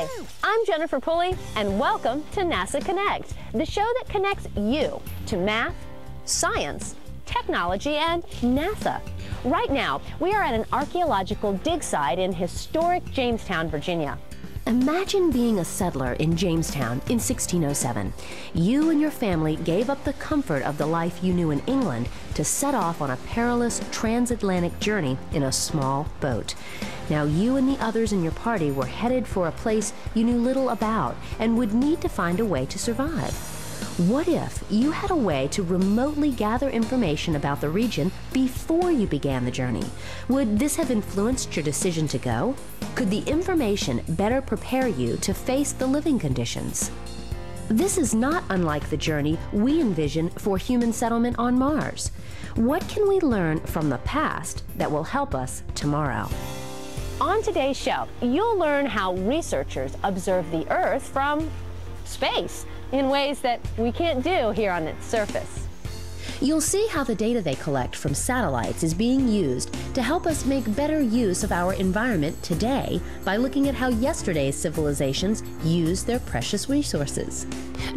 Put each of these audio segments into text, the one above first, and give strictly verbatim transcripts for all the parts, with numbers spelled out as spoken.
Hi, I'm Jennifer Pulley, and welcome to NASA Connect, the show that connects you to math, science, technology, and NASA. Right now, we are at an archaeological dig site in historic Jamestown, Virginia. Imagine being a settler in Jamestown in sixteen oh seven. You and your family gave up the comfort of the life you knew in England to set off on a perilous transatlantic journey in a small boat. Now you and the others in your party were headed for a place you knew little about and would need to find a way to survive. What if you had a way to remotely gather information about the region before you began the journey? Would this have influenced your decision to go? Could the information better prepare you to face the living conditions? This is not unlike the journey we envision for human settlement on Mars. What can we learn from the past that will help us tomorrow? On today's show, you'll learn how researchers observe the Earth from space in ways that we can't do here on its surface. You'll see how the data they collect from satellites is being used to help us make better use of our environment today by looking at how yesterday's civilizations use their precious resources.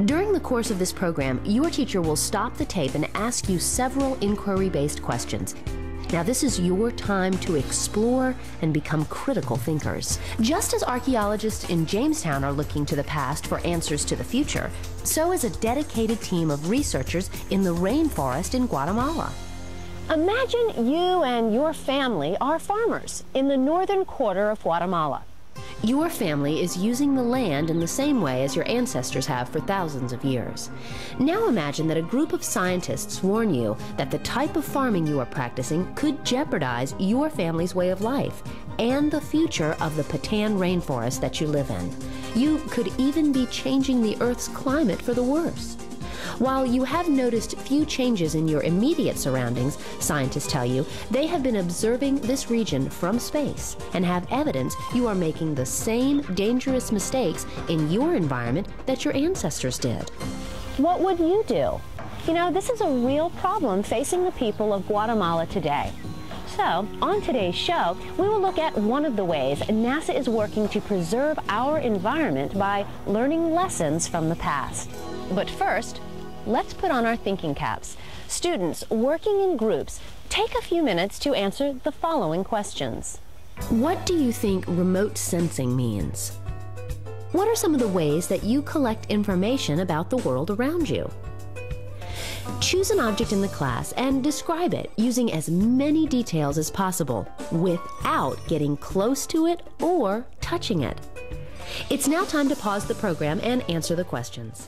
During the course of this program, your teacher will stop the tape and ask you several inquiry-based questions. Now this is your time to explore and become critical thinkers. Just as archaeologists in Jamestown are looking to the past for answers to the future, so is a dedicated team of researchers in the rainforest in Guatemala. Imagine you and your family are farmers in the northern quarter of Guatemala. Your family is using the land in the same way as your ancestors have for thousands of years. Now imagine that a group of scientists warn you that the type of farming you are practicing could jeopardize your family's way of life and the future of the Patan rainforest that you live in. You could even be changing the Earth's climate for the worse. While you have noticed few changes in your immediate surroundings, scientists tell you they have been observing this region from space and have evidence you are making the same dangerous mistakes in your environment that your ancestors did. What would you do? You know, this is a real problem facing the people of Guatemala today. So, on today's show, we will look at one of the ways NASA is working to preserve our environment by learning lessons from the past. But first, let's put on our thinking caps. Students working in groups, take a few minutes to answer the following questions. What do you think remote sensing means? What are some of the ways that you collect information about the world around you? Choose an object in the class and describe it using as many details as possible without getting close to it or touching it. It's now time to pause the program and answer the questions.